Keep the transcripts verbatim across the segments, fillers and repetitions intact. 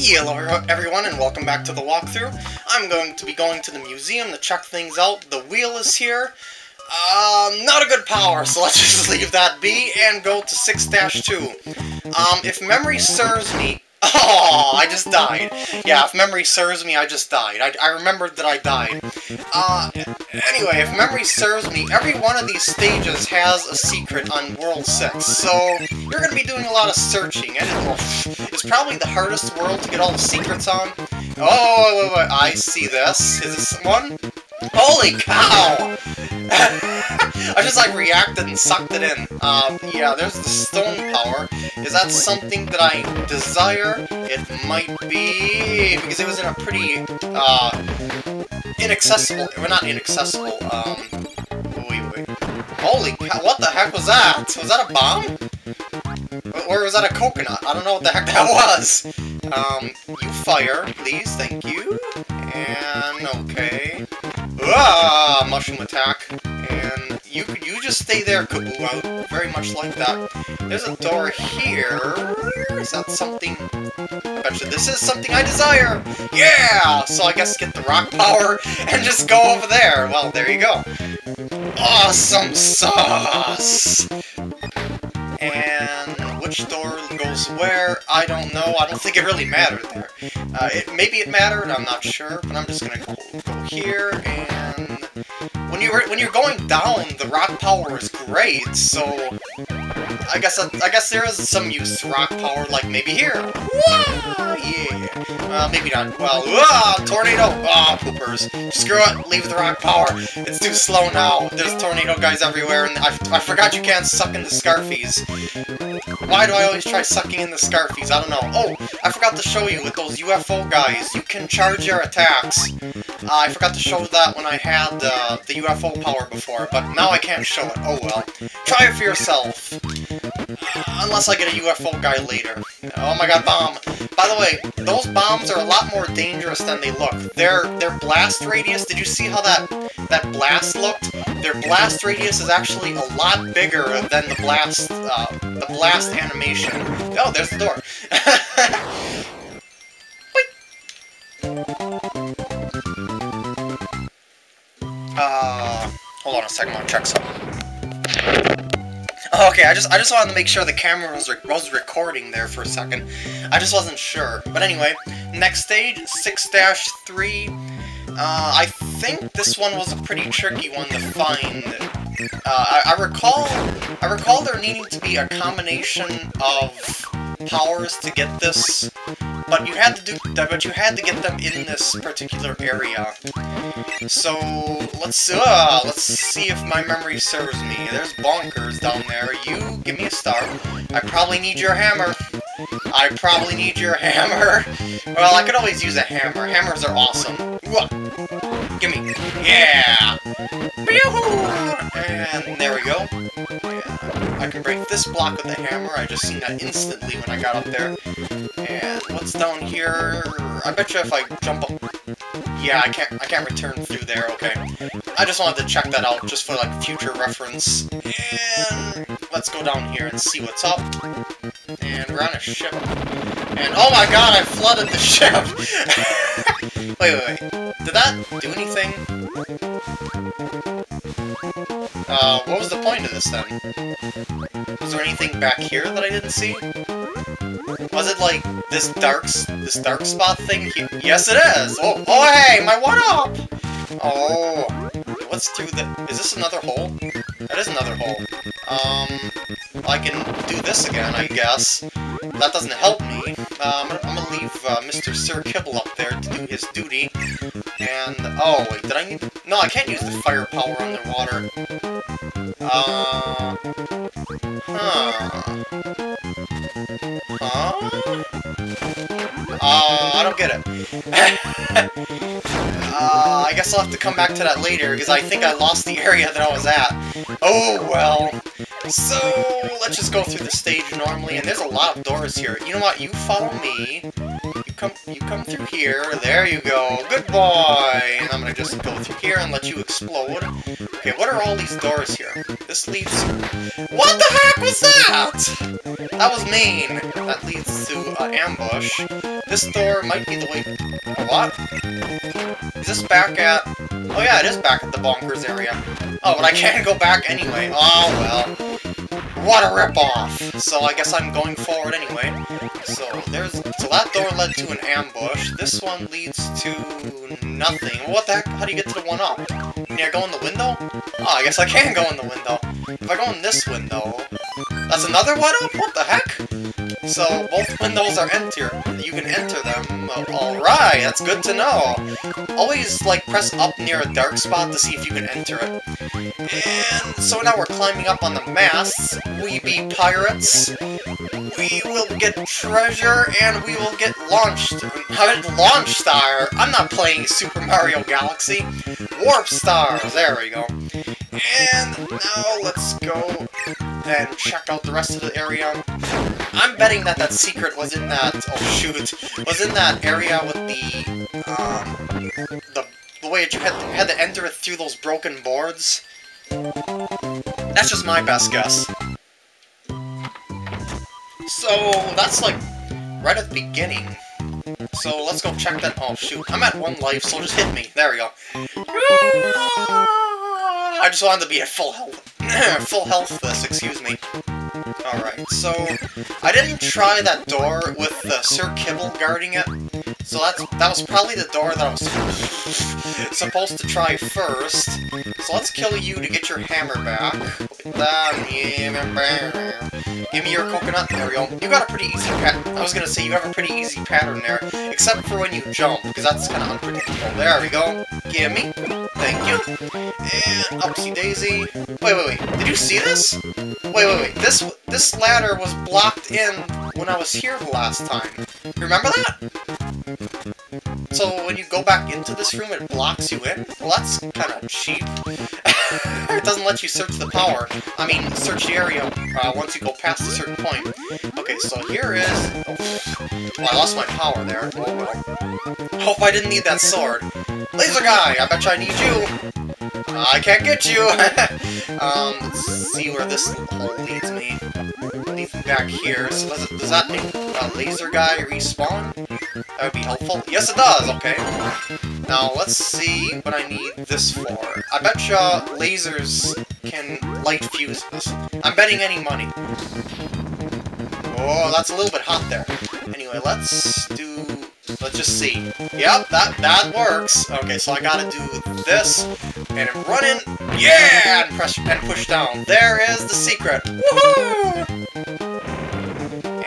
Hello everyone and welcome back to the walkthrough. I'm going to be going to the museum to check things out. The wheel is here. Um, not a good power, so let's just leave that be and go to six dash two. Um, if memory serves me... Oh, I just died. Yeah, if memory serves me, I just died. I, I remembered that I died. Uh, anyway, if memory serves me, every one of these stages has a secret on World six, so you're going to be doing a lot of searching, and it's probably the hardest world to get all the secrets on. Oh, wait, wait, wait, I see this. Is this one? Holy cow! I just, like, reacted and sucked it in. Uh, yeah, there's the stone power. Is that something that I desire? It might be... because it was in a pretty, uh... inaccessible... well, not inaccessible, um... wait, wait. Holy cow, what the heck was that? Was that a bomb? Or was that a coconut? I don't know what the heck that was. Um, you fire, please, thank you. And... okay. Ah, mushroom attack. And you you just stay there, Kaboo, very much like that. There's a door here. Is that something? I bet you this is something I desire! Yeah! So I guess get the rock power and just go over there. Well, there you go. Awesome sauce! And which door goes where? I don't know. I don't think it really mattered there. Uh, it, maybe it mattered, I'm not sure, but I'm just gonna go, go here and... When you're, when you're going down, the rock power is great, so... I guess I, I guess there is some use to rock power, like maybe here. Whoa, yeah. Uh, maybe not. Well, whoa, tornado! Ah, oh, poopers. Screw it, leave the rock power. It's too slow now. There's tornado guys everywhere, and I, I forgot you can't suck in the Scarfies. Why do I always try sucking in the Scarfies? I don't know. Oh, I forgot to show you with those U F O guys. You can charge your attacks. Uh, I forgot to show that when I had uh, the U F O power before, but now I can't show it. Oh well. Try it for yourself. Unless I get a U F O guy later. Oh my god, bomb! By the way, those bombs are a lot more dangerous than they look. Their their blast radius, did you see how that, that blast looked? Their blast radius is actually a lot bigger than the blast, uh, the blast animation. Oh, there's the door. uh, hold on a second, I'm gonna check something. Okay, I just I just wanted to make sure the camera was, re was recording there for a second. I just wasn't sure. But anyway, next stage, six dash three. Uh, I think this one was a pretty tricky one to find. Uh, I, I recall I recall there needing to be a combination of powers to get this, but you had to do but you had to get them in this particular area. So let's uh, let's see if my memory serves me. There's bonkers down there. You give me a star. I probably need your hammer. I probably need your hammer. Well, I could always use a hammer. Hammers are awesome. Give me. Yeah. And there we go. Yeah. I can break this block with the hammer. I just seen that instantly when I got up there. And what's down here? I bet you if I jump up. Yeah, I can't. I can't return through there. Okay. I just wanted to check that out just for like future reference. And let's go down here and see what's up. And we're on a ship. And oh my god, I flooded the ship. wait, wait, wait. Did that do anything? Uh, what was the point of this then? Was there anything back here that I didn't see? Was it like this dark, this dark spot thing here? Yes, it is. Oh, oh, hey, my one up. Oh, what's through the? Is this another hole? That is another hole. Um, I can do this again, I guess. That doesn't help me. Um, I'm gonna leave uh, Mister Sir Kibble up there to do his duty. And oh, wait, did I need? No, I can't use the firepower underwater. Uh, huh. Huh? Uh, I don't get it. uh, I guess I'll have to come back to that later, because I think I lost the area that I was at. Oh, well. So, let's just go through the stage normally, and there's a lot of doors here. You know what? You follow me. You come you come through here. There you go. Good boy. And I'm gonna just go through here and let you explode. Okay, what are all these doors here? This leads... What the heck was that? That was mean. That leads to an ambush. This door might be the way... What? Is this back at... Oh yeah, it is back at the bonkers area. Oh, but I can't go back anyway. Oh well. What a ripoff! So I guess I'm going forward anyway. So there's so that door led to an ambush. This one leads to nothing. What the heck? How do you get to the one up? Can I go in the window? Oh, I guess I can go in the window. If I go in this window, that's another one up? What the heck? So both windows are enter. You can enter them. Alright, that's good to know. Always like press up near a dark spot to see if you can enter it. And so now we're climbing up on the masts. We be pirates. We will get treasure, and we will get launched. I mean, launch star. I'm not playing Super Mario Galaxy. Warp stars. There we go. And now let's go and check out the rest of the area. I'm betting that that secret was in that. Oh shoot, was in that area with the um the the way you had to, had to enter it through those broken boards. That's just my best guess. So, that's like, right at the beginning. So, let's go check that- oh shoot, I'm at one life, so just hit me. There we go. I just wanted to be at full health. Full health this, excuse me. Alright, so, I didn't try that door with uh, Sir Kibble guarding it. So that's, that was probably the door that I was supposed to try first. So let's kill you to get your hammer back. Give me your coconut. There we go. You got a pretty easy pattern. I was going to say you have a pretty easy pattern there. Except for when you jump, because that's kind of unpredictable. There we go. Give me. Thank you. And upsy-daisy. Wait, wait, wait. Did you see this? Wait, wait, wait. This, this ladder was blocked in when I was here the last time. Remember that? So when you go back into this room, it blocks you in. Well, that's kind of cheap. It doesn't let you search the power. I mean, search the area uh, once you go past a certain point. Okay, so here is... Oh, well, I lost my power there. Oh, well. Hope I didn't need that sword. Laser guy, I betcha I need you. Uh, I can't get you. um, let's see where this hole leads me. Leads me back here. So does, it, does that make uh, laser guy respawn? That would be helpful. Yes, it does! Okay. Now, let's see what I need this for. I betcha lasers can light fuses. I'm betting any money. Oh, that's a little bit hot there. Anyway, let's do... Let's just see. Yep, that, that works! Okay, so I gotta do this, and run in... Yeah! And, press, and push down. There is the secret! Woohoo!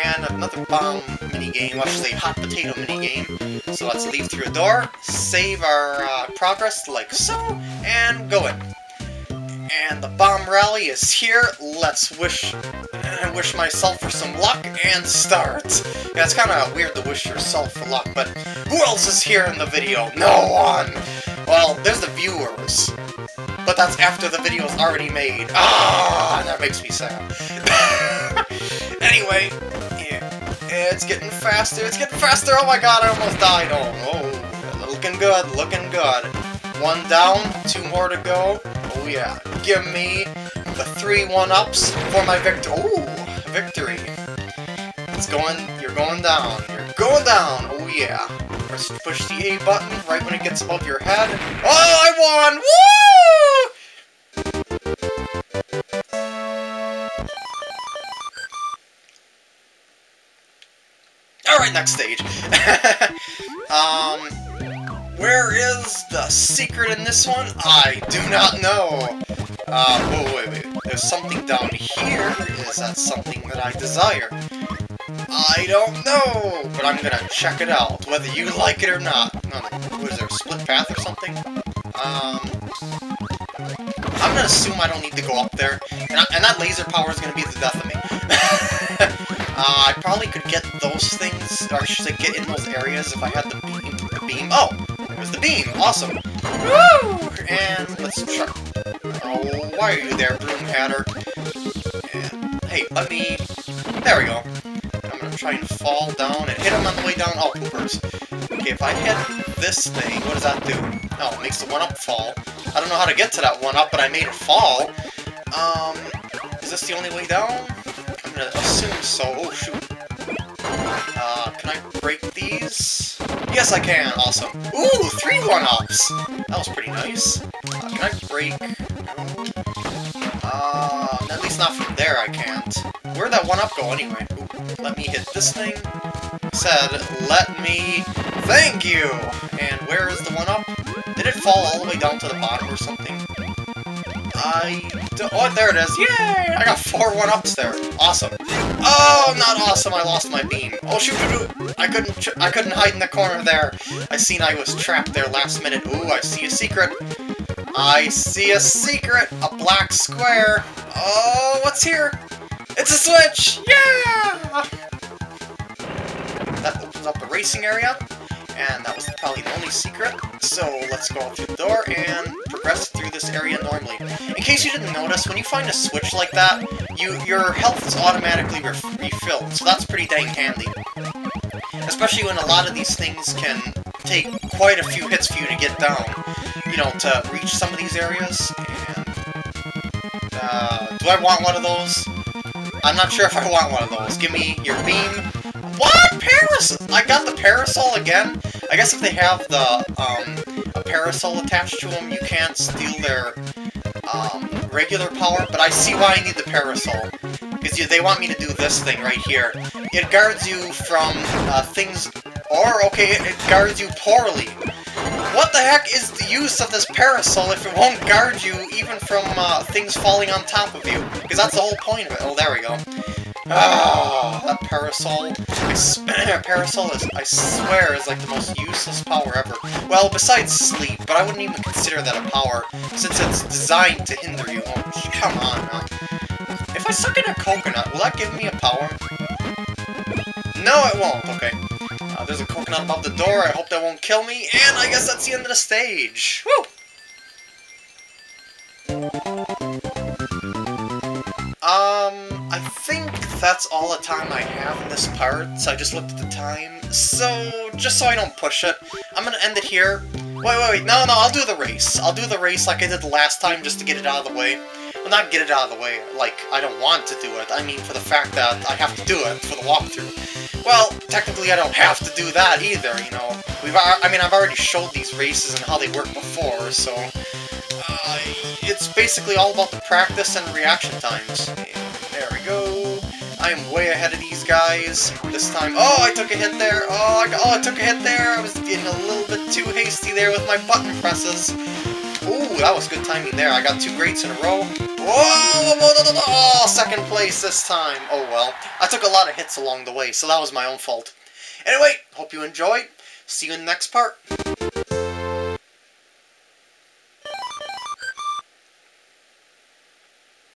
And another bomb... game, actually hot potato mini game. So let's leave through a door, save our uh, progress like so, and go in. And the bomb rally is here. Let's wish, uh, wish myself for some luck and start. Yeah, it's kind of weird to wish yourself for luck, but who else is here in the video? No one. Well, there's the viewers, but that's after the video's already made. Ah, that makes me sad. Anyway. It's getting faster, it's getting faster, oh my god, I almost died, oh, oh, looking good, looking good. One down, two more to go, oh yeah, give me the three one-ups for my victory, oh, victory. It's going, you're going down, you're going down, oh yeah. Press, push the A button right when it gets above your head, oh, I won, woo! Alright, next stage. um, where is the secret in this one? I do not know. Uh, whoa, wait, wait. There's something down here. Is that something that I desire? I don't know, but I'm gonna check it out, whether you like it or not. Was there a split path or something? Um, I'm gonna assume I don't need to go up there, and, I, and that laser power is gonna be the death of me. Uh, I probably could get those things, or should I get in those areas if I had the beam? The beam. Oh! It was the beam! Awesome! Woo! And let's check. Oh, why are you there, Broom Hatter? And, hey, let me... There we go. I'm gonna try and fall down and hit him on the way down. Oh, poopers. Okay, if I hit this thing, what does that do? Oh, it makes the one-up fall. I don't know how to get to that one-up, but I made it fall. Um, is this the only way down? I'm gonna assume so. Oh, shoot. Uh, can I break these? Yes, I can. Awesome. Ooh, three one-ups. That was pretty nice. Uh, can I break? Uh, at least not from there, I can't. Where'd that one-up go anyway? Ooh, let me hit this thing. It said, let me... Thank you! And where is the one-up? Did it fall all the way down to the bottom or something? I... Oh, there it is. Yay! I got four one-ups there. Awesome. Oh, not awesome. I lost my beam. Oh, shoot, shoot, shoot. I couldn't I couldn't hide in the corner there. I seen I was trapped there last minute. Ooh, I see a secret. I see a secret. A black square. Oh, what's here? It's a switch. Yeah! That opens up the racing area. And that was probably the only secret, so let's go through the door and progress through this area normally. In case you didn't notice, when you find a switch like that, you your health is automatically ref refilled, so that's pretty dang handy. Especially when a lot of these things can take quite a few hits for you to get down, you know, to reach some of these areas. And, uh, do I want one of those? I'm not sure if I want one of those. Give me your beam. What? Parasol? I got the parasol again? I guess if they have the, um, a parasol attached to them, you can't steal their, um, regular power, but I see why I need the parasol. Because you, they want me to do this thing right here. It guards you from, uh, things, or, okay, it, it guards you poorly. What the heck is the use of this parasol if it won't guard you even from, uh, things falling on top of you? Because that's the whole point of it. Oh, there we go. Ah, that parasol. I parasol is, I swear, is like the most useless power ever. Well, besides sleep, but I wouldn't even consider that a power, since it's designed to hinder you. Oh, come on now. If I suck in a coconut, will that give me a power? No, it won't. Okay. Uh, there's a coconut above the door. I hope that won't kill me. And I guess that's the end of the stage. Woo! Um, I think that's all the time I have in this part, so I just looked at the time. So, just so I don't push it, I'm gonna end it here. Wait, wait, wait, no, no, I'll do the race. I'll do the race like I did the last time just to get it out of the way. Well, not get it out of the way, like, I don't want to do it. I mean, for the fact that I have to do it for the walkthrough. Well, technically I don't have to do that either, you know. We've, I mean, I've already showed these races and how they work before, so... Uh, it's basically all about the practice and reaction times. And there we go. I am way ahead of these guys this time. Oh, I took a hit there. Oh, I, oh, I took a hit there. I was getting a little bit too hasty there with my button presses. Ooh, that was good timing there. I got two greats in a row. Whoa, whoa, whoa, whoa, oh, second place this time. Oh, well. I took a lot of hits along the way, so that was my own fault. Anyway, hope you enjoyed. See you in the next part.